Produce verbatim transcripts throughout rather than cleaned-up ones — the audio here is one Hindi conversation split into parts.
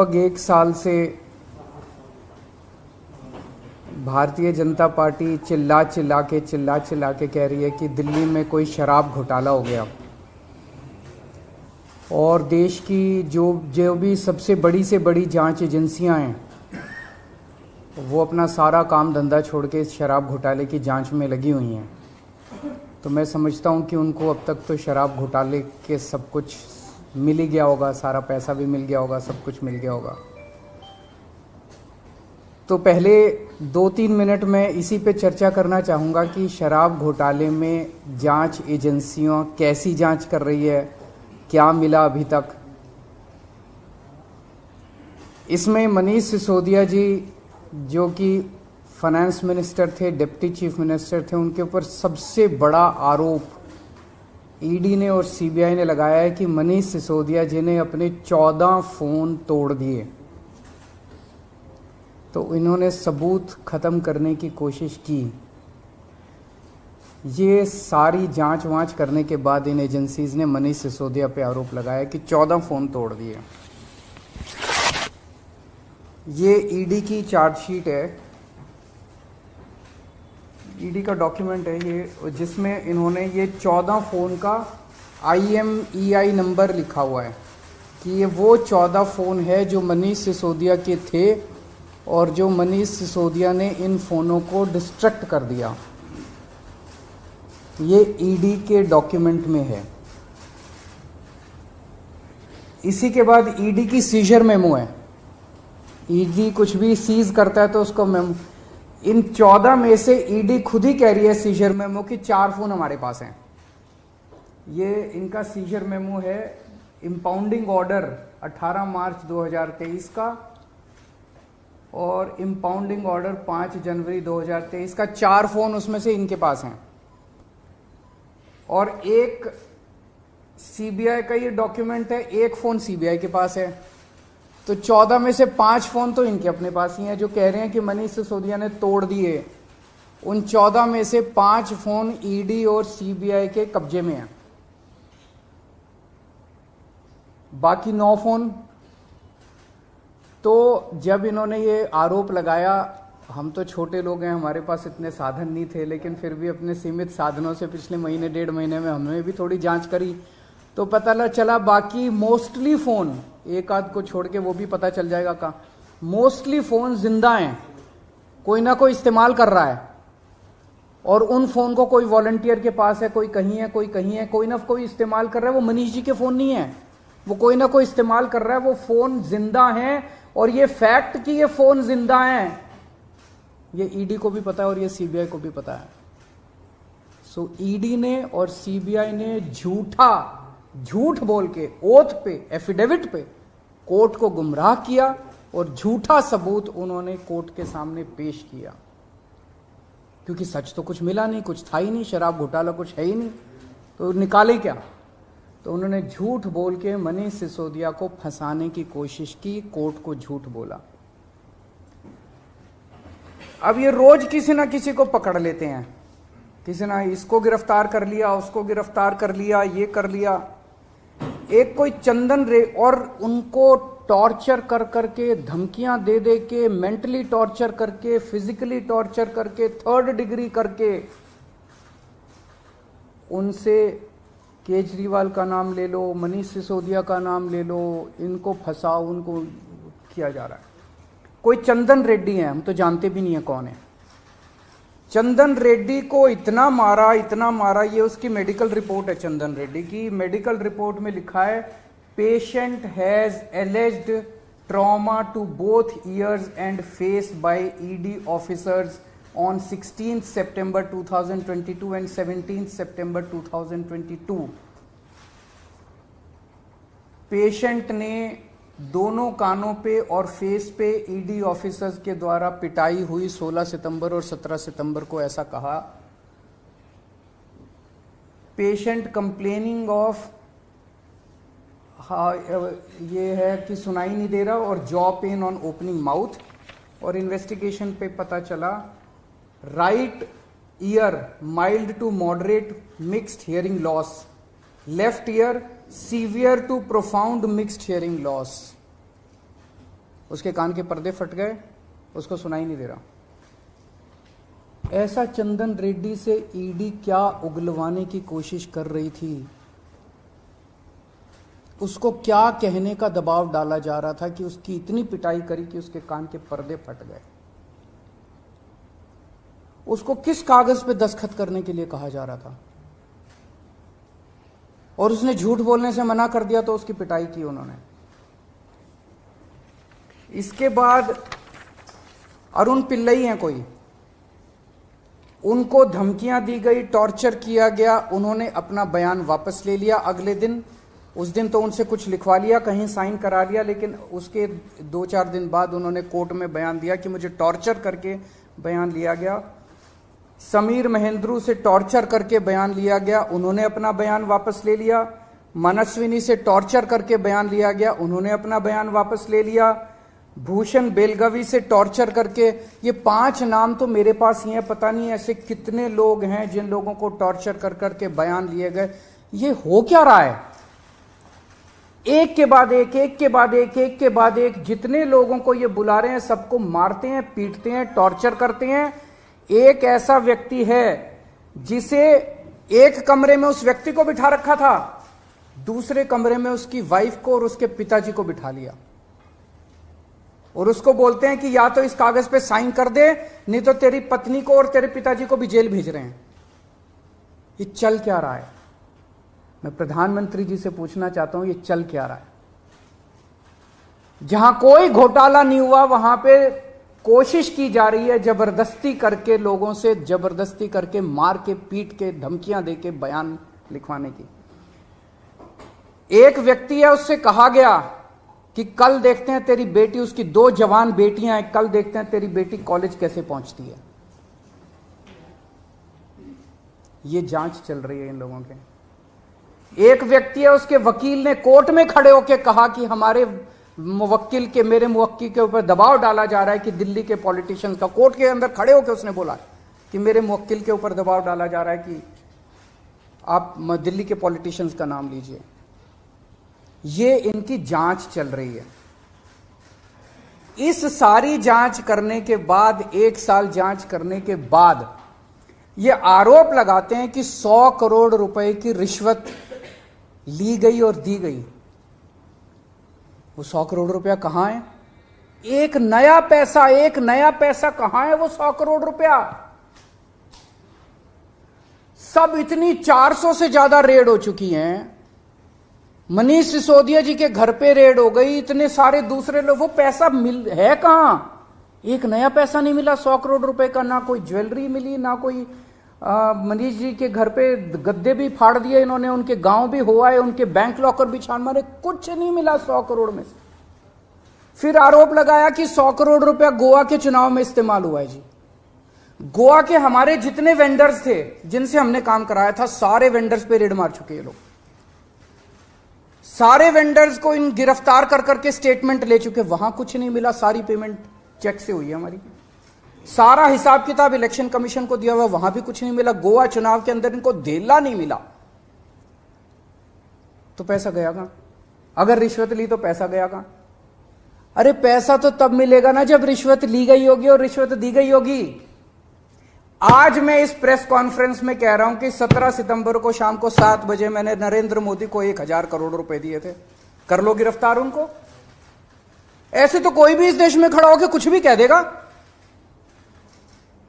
लगभग एक साल से भारतीय जनता पार्टी चिल्ला चिल्ला के चिल्ला चिल्ला के कह रही है कि दिल्ली में कोई शराब घोटाला हो गया और देश की जो जो भी सबसे बड़ी से बड़ी जांच एजेंसियां हैं वो अपना सारा काम धंधा छोड़ के इस शराब घोटाले की जांच में लगी हुई हैं। तो मैं समझता हूं कि उनको अब तक तो शराब घोटाले के सब कुछ मिल ही गया होगा, सारा पैसा भी मिल गया होगा, सब कुछ मिल गया होगा। तो पहले दो तीन मिनट में इसी पे चर्चा करना चाहूँगा कि शराब घोटाले में जांच एजेंसियों कैसी जांच कर रही है, क्या मिला अभी तक। इसमें मनीष सिसोदिया जी जो कि फाइनेंस मिनिस्टर थे, डिप्टी चीफ मिनिस्टर थे, उनके ऊपर सबसे बड़ा आरोप ईडी ने और सीबीआई ने लगाया है कि मनीष सिसोदिया जी ने अपने चौदह फोन तोड़ दिए। तो इन्होंने सबूत खत्म करने की कोशिश की। ये सारी जांच वांच करने के बाद इन एजेंसीज ने मनीष सिसोदिया पे आरोप लगाया कि चौदह फोन तोड़ दिए। ये ईडी की चार्जशीट है, ईडी का डॉक्यूमेंट है ये, जिसमें इन्होंने ये चौदह फ़ोन का I M E I number लिखा हुआ है कि ये वो चौदह फ़ोन है जो मनीष सिसोदिया के थे और जो मनीष सिसोदिया ने इन फ़ोनों को डिस्ट्रक्ट कर दिया। ये ईडी के डॉक्यूमेंट में है। इसी के बाद ईडी की सीजर मेमो है। ईडी कुछ भी सीज करता है तो उसको मेमो, इन चौदह में से ईडी खुद ही कह रही है सीजर मेमो की चार फोन हमारे पास हैं। ये इनका सीजर मेमो है, इम्पाउंडिंग ऑर्डर अठारह मार्च दो हज़ार तेईस का और इम्पाउंडिंग ऑर्डर पाँच जनवरी दो हज़ार तेईस का। चार फोन उसमें से इनके पास हैं और एक सीबीआई का ये डॉक्यूमेंट है, एक फोन सीबीआई के पास है। तो चौदह में से पांच फोन तो इनके अपने पास ही हैं जो कह रहे हैं कि मनीष सिसोदिया ने तोड़ दिए। उन चौदह में से पांच फोन ईडी और सीबीआई के कब्जे में हैं। बाकी नौ फोन। तो जब इन्होंने ये आरोप लगाया, हम तो छोटे लोग हैं, हमारे पास इतने साधन नहीं थे, लेकिन फिर भी अपने सीमित साधनों से पिछले महीने डेढ़ महीने में हमने भी थोड़ी जांच करी तो पता चला बाकी मोस्टली फोन, एक आध को छोड़ के वो भी पता चल जाएगा कहाँ, मोस्टली फोन जिंदा हैं, कोई ना कोई इस्तेमाल कर रहा है और उन फोन को कोई वॉलंटियर के पास है, कोई कहीं है, कोई कहीं है, कोई ना कोई इस्तेमाल कर रहा है। वो मनीष जी के फोन नहीं है, वो कोई ना कोई इस्तेमाल कर रहा है। वो फोन जिंदा हैं और ये फैक्ट कि ये फोन जिंदा हैं ये ईडी को भी पता है और ये सीबीआई को भी पता है। सो ईडी ने और सीबीआई ने झूठा झूठ बोल के ओथ पे, एफिडेविट पे कोर्ट को गुमराह किया और झूठा सबूत उन्होंने कोर्ट के सामने पेश किया, क्योंकि सच तो कुछ मिला नहीं, कुछ था ही नहीं, शराब घोटाला कुछ है ही नहीं, तो निकाले क्या। तो उन्होंने झूठ बोल के मनीष सिसोदिया को फंसाने की कोशिश की, कोर्ट को झूठ बोला। अब ये रोज किसी ना किसी को पकड़ लेते हैं, किसी ना इसको गिरफ्तार कर लिया, उसको गिरफ्तार कर लिया, ये कर लिया। एक कोई चंदन रेड्डी, और उनको टॉर्चर कर करके, धमकियां दे दे के, मेंटली टॉर्चर करके, फिजिकली टॉर्चर करके, थर्ड डिग्री करके उनसे, केजरीवाल का नाम ले लो, मनीष सिसोदिया का नाम ले लो, इनको फंसाओ, उनको किया जा रहा है। कोई चंदन रेड्डी है, हम तो जानते भी नहीं है कौन है। चंदन रेड्डी को इतना मारा इतना मारा, ये उसकी मेडिकल रिपोर्ट है चंदन रेड्डी की। मेडिकल रिपोर्ट में लिखा है patient has alleged trauma to both ears and face by ED officers on sixteen September two thousand twenty two and seventeen September two thousand twenty two. Patient ने दोनों कानों पे और फेस पे ईडी ऑफिसर्स के द्वारा पिटाई हुई सोलह सितंबर और सत्रह सितंबर को, ऐसा कहा। पेशेंट कंप्लेनिंग ऑफ, हाँ ये है कि सुनाई नहीं दे रहा, और jaw pain on opening mouth. और इन्वेस्टिगेशन पे पता चला right ear mild to moderate mixed hearing loss, left ear severe to profound mixed hearing loss. उसके कान के पर्दे फट गए, उसको सुनाई नहीं दे रहा। ऐसा चंदन रेड्डी से ईडी क्या उगलवाने की कोशिश कर रही थी, उसको क्या कहने का दबाव डाला जा रहा था कि उसकी इतनी पिटाई करी कि उसके कान के पर्दे फट गए, उसको किस कागज पे दस्तखत करने के लिए कहा जा रहा था, और उसने झूठ बोलने से मना कर दिया तो उसकी पिटाई की उन्होंने। इसके बाद अरुण पिल्लई हैं कोई, उनको धमकियां दी गई, टॉर्चर किया गया, उन्होंने अपना बयान वापस ले लिया अगले दिन। उस दिन तो उनसे कुछ लिखवा लिया, कहीं साइन करा लिया, लेकिन उसके दो चार दिन बाद उन्होंने कोर्ट में बयान दिया कि मुझे टॉर्चर करके बयान लिया गया। समीर महेंद्रू से टॉर्चर करके बयान लिया गया, उन्होंने अपना बयान वापस ले लिया। मनस्विनी से टॉर्चर करके बयान लिया गया, उन्होंने अपना बयान वापस ले लिया। भूषण बेलगवी से टॉर्चर करके, ये पांच नाम तो मेरे पास ही हैं, पता नहीं ऐसे कितने लोग हैं जिन लोगों को टॉर्चर कर करके बयान लिए गए। ये हो क्या रहा है? एक के बाद एक, एक के बाद एक, एक के बाद एक, जितने लोगों को ये बुला रहे हैं सबको मारते हैं, पीटते हैं, टॉर्चर करते हैं। एक ऐसा व्यक्ति है जिसे एक कमरे में उस व्यक्ति को बिठा रखा था, दूसरे कमरे में उसकी वाइफ को और उसके पिताजी को बिठा लिया, और उसको बोलते हैं कि या तो इस कागज पे साइन कर दे, नहीं तो तेरी पत्नी को और तेरे पिताजी को भी जेल भेज रहे हैं। ये चल क्या रहा है? मैं प्रधानमंत्री जी से पूछना चाहता हूं, ये चल क्या रहा है? जहां कोई घोटाला नहीं हुआ वहां पे कोशिश की जा रही है जबरदस्ती करके, लोगों से जबरदस्ती करके, मार के, पीट के, धमकियां दे के बयान लिखवाने की। एक व्यक्ति है, उससे कहा गया कि कल देखते हैं तेरी बेटी, उसकी दो जवान बेटियां हैं, कल देखते हैं तेरी बेटी कॉलेज कैसे पहुंचती है। ये जांच चल रही है इन लोगों के। एक व्यक्ति है, उसके वकील ने कोर्ट में खड़े होकर कहा कि हमारे मुवक्किल के मेरे मुवक्किल के ऊपर दबाव डाला जा रहा है, कि दिल्ली के पॉलिटिशियन का, कोर्ट के अंदर खड़े होकर उसने बोला कि मेरे मुवक्किल के ऊपर दबाव डाला जा रहा है कि आप दिल्ली के पॉलिटिशियंस का नाम लीजिए। ये इनकी जांच चल रही है। इस सारी जांच करने के बाद, एक साल जांच करने के बाद ये आरोप लगाते हैं कि सौ करोड़ रुपए की रिश्वत ली गई और दी गई। वो सौ करोड़ रुपया कहां है? एक नया पैसा, एक नया पैसा कहां है वो सौ करोड़ रुपया? सब इतनी चार सौ से ज्यादा रेड हो चुकी हैं। मनीष सिसोदिया जी के घर पे रेड हो गई, इतने सारे दूसरे लोग, वो पैसा मिल है कहां? एक नया पैसा नहीं मिला सौ करोड़ रुपए का, ना कोई ज्वेलरी मिली, ना कोई। मनीष जी के घर पे गद्दे भी फाड़ दिए इन्होंने, उनके गांव भी हुआ है, उनके बैंक लॉकर भी छान मारे, कुछ नहीं मिला सौ करोड़ में से। फिर आरोप लगाया कि सौ करोड़ रुपया गोवा के चुनाव में इस्तेमाल हुआ है। जी, गोवा के हमारे जितने वेंडर्स थे जिनसे हमने काम कराया था, सारे वेंडर्स पे रेड मार चुके ये लोग, सारे वेंडर्स को इन गिरफ्तार कर करके स्टेटमेंट ले चुके, वहां कुछ नहीं मिला, सारी पेमेंट चेक से हुई है हमारी, सारा हिसाब किताब इलेक्शन कमीशन को दिया हुआ, वहां भी कुछ नहीं मिला, गोवा चुनाव के अंदर इनको देला नहीं मिला, तो पैसा गया कहां? अगर रिश्वत ली तो पैसा गया कहां? अरे पैसा तो तब मिलेगा ना जब रिश्वत ली गई होगी और रिश्वत दी गई होगी। आज मैं इस प्रेस कॉन्फ्रेंस में कह रहा हूं कि सत्रह सितंबर को शाम को सात बजे मैंने नरेंद्र मोदी को एक हजार करोड़ रुपए दिए थे, कर लो गिरफ्तार उनको। ऐसे तो कोई भी इस देश में खड़ा होकर कुछ भी कह देगा।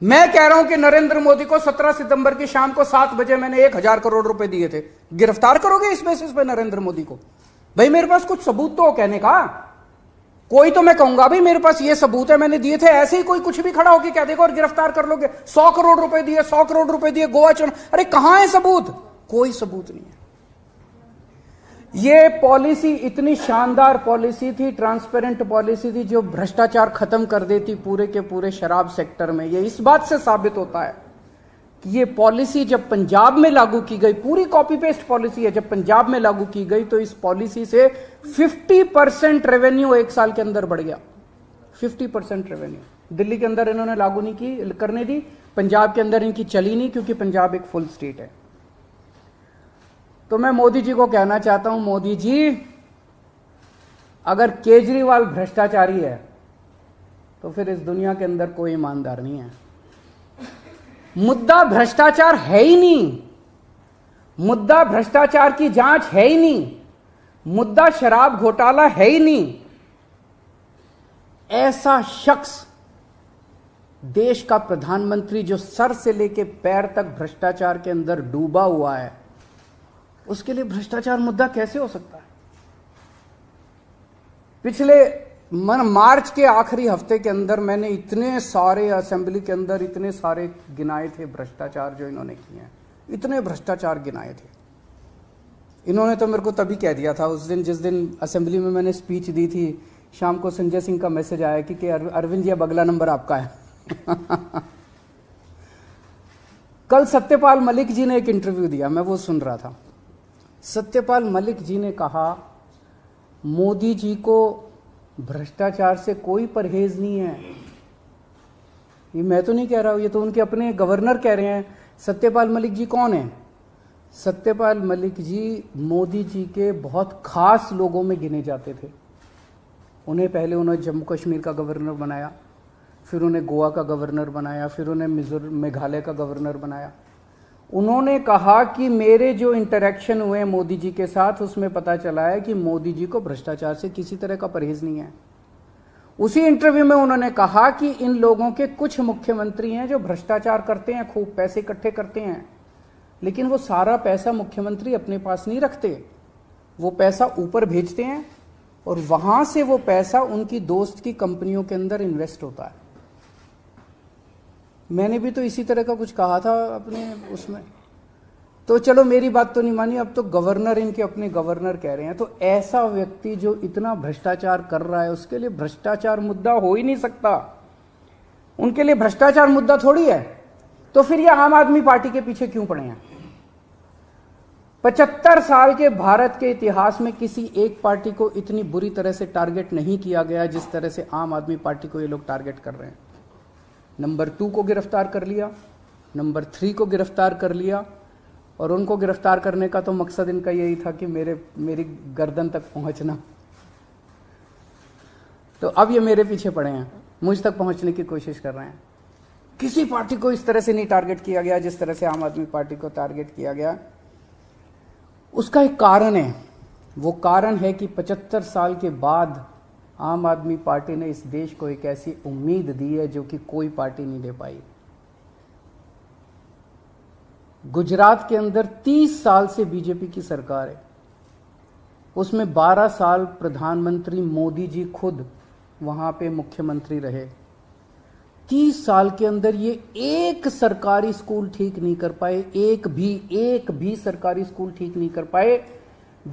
मैं कह रहा हूं कि नरेंद्र मोदी को सत्रह सितंबर की शाम को सात बजे मैंने एक हजार करोड़ रुपए दिए थे, गिरफ्तार करोगे इस बेसिस पे नरेंद्र मोदी को? भाई मेरे पास कुछ सबूत तो हो कहने का, कोई तो मैं कहूंगा भाई मेरे पास ये सबूत है मैंने दिए थे। ऐसे ही कोई कुछ भी खड़ा होकर कह देगा और गिरफ्तार कर लोगे। सौ करोड़ रुपए दिए, सौ करोड़ रुपए दिए गोवा चुनाव, अरे कहां है सबूत? कोई सबूत नहीं है। ये पॉलिसी इतनी शानदार पॉलिसी थी, ट्रांसपेरेंट पॉलिसी थी, जो भ्रष्टाचार खत्म कर देती पूरे के पूरे शराब सेक्टर में। ये इस बात से साबित होता है कि ये पॉलिसी जब पंजाब में लागू की गई, पूरी कॉपी पेस्ट पॉलिसी है, जब पंजाब में लागू की गई तो इस पॉलिसी से पचास परसेंट रेवेन्यू एक साल के अंदर बढ़ गया। पचास परसेंट रेवेन्यू दिल्ली के अंदर इन्होंने लागू नहीं की, करने दी, पंजाब के अंदर इनकी चली नहीं, क्योंकि पंजाब एक फुल स्टेट है। तो मैं मोदी जी को कहना चाहता हूं, मोदी जी अगर केजरीवाल भ्रष्टाचारी है तो फिर इस दुनिया के अंदर कोई ईमानदार नहीं है। मुद्दा भ्रष्टाचार है ही नहीं, मुद्दा भ्रष्टाचार की जांच है ही नहीं, मुद्दा शराब घोटाला है ही नहीं। ऐसा शख्स देश का प्रधानमंत्री जो सर से लेके पैर तक भ्रष्टाचार के अंदर डूबा हुआ है, उसके लिए भ्रष्टाचार मुद्दा कैसे हो सकता है? पिछले मन मार्च के आखिरी हफ्ते के अंदर मैंने इतने सारे असेंबली के अंदर इतने सारे गिनाए थे भ्रष्टाचार जो इन्होंने किए हैं, इतने भ्रष्टाचार गिनाए थे इन्होंने। तो मेरे को तभी कह दिया था उस दिन, जिस दिन असेंबली में मैंने स्पीच दी थी, शाम को संजय सिंह का मैसेज आया कि, कि अरविंद जी अब अगला नंबर आपका है। कल सत्यपाल मलिक जी ने एक इंटरव्यू दिया, मैं वो सुन रहा था। सत्यपाल मलिक जी ने कहा मोदी जी को भ्रष्टाचार से कोई परहेज नहीं है। ये मैं तो नहीं कह रहा हूं, ये तो उनके अपने गवर्नर कह रहे हैं। सत्यपाल मलिक जी कौन है? सत्यपाल मलिक जी मोदी जी के बहुत खास लोगों में गिने जाते थे। उन्हें पहले उन्होंने जम्मू कश्मीर का गवर्नर बनाया, फिर उन्हें गोवा का गवर्नर बनाया, फिर उन्हें मिजोरम मेघालय का गवर्नर बनाया। उन्होंने कहा कि मेरे जो इंटरेक्शन हुए मोदी जी के साथ, उसमें पता चला है कि मोदी जी को भ्रष्टाचार से किसी तरह का परहेज नहीं है। उसी इंटरव्यू में उन्होंने कहा कि इन लोगों के कुछ मुख्यमंत्री हैं जो भ्रष्टाचार करते हैं, खूब पैसे इकट्ठे करते हैं, लेकिन वो सारा पैसा मुख्यमंत्री अपने पास नहीं रखते, वो पैसा ऊपर भेजते हैं और वहां से वो पैसा उनकी दोस्त की कंपनियों के अंदर इन्वेस्ट होता है। मैंने भी तो इसी तरह का कुछ कहा था अपने उसमें, तो चलो मेरी बात तो नहीं मानी, अब तो गवर्नर इनके अपने गवर्नर कह रहे हैं। तो ऐसा व्यक्ति जो इतना भ्रष्टाचार कर रहा है, उसके लिए भ्रष्टाचार मुद्दा हो ही नहीं सकता। उनके लिए भ्रष्टाचार मुद्दा थोड़ी है। तो फिर ये आम आदमी पार्टी के पीछे क्यों पड़े हैं? पचहत्तर साल के भारत के इतिहास में किसी एक पार्टी को इतनी बुरी तरह से टारगेट नहीं किया गया जिस तरह से आम आदमी पार्टी को ये लोग टारगेट कर रहे हैं। नंबर टू को गिरफ्तार कर लिया, नंबर थ्री को गिरफ्तार कर लिया, और उनको गिरफ्तार करने का तो मकसद इनका यही था कि मेरे मेरी गर्दन तक पहुंचना। तो अब ये मेरे पीछे पड़े हैं, मुझ तक पहुंचने की कोशिश कर रहे हैं। किसी पार्टी को इस तरह से नहीं टारगेट किया गया जिस तरह से आम आदमी पार्टी को टारगेट किया गया। उसका एक कारण है, वो कारण है कि पचहत्तर साल के बाद आम आदमी पार्टी ने इस देश को एक ऐसी उम्मीद दी है जो कि कोई पार्टी नहीं दे पाई। गुजरात के अंदर तीस साल से बीजेपी की सरकार है, उसमें बारह साल प्रधानमंत्री मोदी जी खुद वहां पे मुख्यमंत्री रहे। तीस साल के अंदर ये एक सरकारी स्कूल ठीक नहीं कर पाए, एक भी एक भी सरकारी स्कूल ठीक नहीं कर पाए।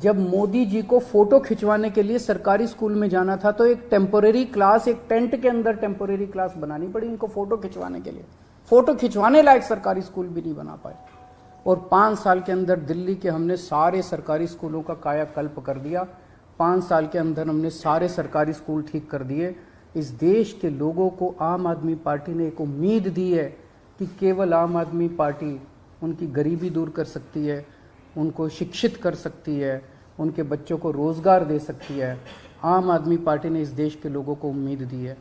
जब मोदी जी को फोटो खिंचवाने के लिए सरकारी स्कूल में जाना था तो एक टेम्पोरेरी क्लास, एक टेंट के अंदर टेम्पोरेरी क्लास बनानी पड़ी इनको फोटो खिंचवाने के लिए। फोटो खिंचवाने लायक सरकारी स्कूल भी नहीं बना पाए। और पांच साल के अंदर दिल्ली के हमने सारे सरकारी स्कूलों का कायाकल्प कर दिया। पांच साल के अंदर हमने सारे सरकारी स्कूल ठीक कर दिए। इस देश के लोगों को आम आदमी पार्टी ने एक उम्मीद दी है कि केवल आम आदमी पार्टी उनकी गरीबी दूर कर सकती है, उनको शिक्षित कर सकती है, उनके बच्चों को रोजगार दे सकती है। आम आदमी पार्टी ने इस देश के लोगों को उम्मीद दी है।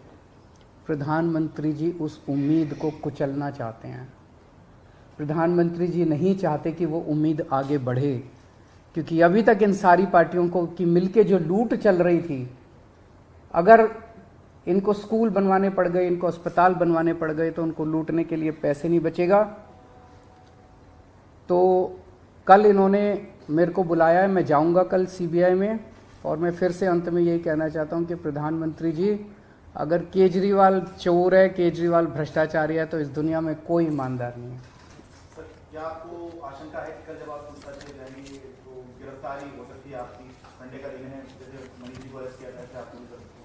प्रधानमंत्री जी उस उम्मीद को कुचलना चाहते हैं। प्रधानमंत्री जी नहीं चाहते कि वो उम्मीद आगे बढ़े, क्योंकि अभी तक इन सारी पार्टियों को की मिलके जो लूट चल रही थी, अगर इनको स्कूल बनवाने पड़ गए, इनको अस्पताल बनवाने पड़ गए, तो उनको लूटने के लिए पैसे नहीं बचेगा। तो कल इन्होंने मेरे को बुलाया है, मैं जाऊंगा कल सीबीआई में। और मैं फिर से अंत में यही कहना चाहता हूं कि प्रधानमंत्री जी, अगर केजरीवाल चोर है, केजरीवाल भ्रष्टाचारी है, तो इस दुनिया में कोई ईमानदार नहीं है। सर, क्या आपको आशंका है कि कल जब आप पूछताछ जाएंगे तो गिरफ्तारी हो सकती है आपकी? संडे का दिन है, जैसे मनीष जी को अरेस्ट किया गया था, आपको